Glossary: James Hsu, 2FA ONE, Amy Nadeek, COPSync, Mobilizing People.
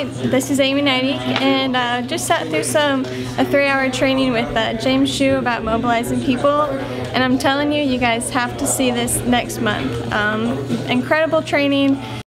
Hi, this is Amy Nadeek, and I just sat through a 3-hour training with James Hsu about mobilizing people, and I'm telling you, you guys have to see this next month. Incredible training.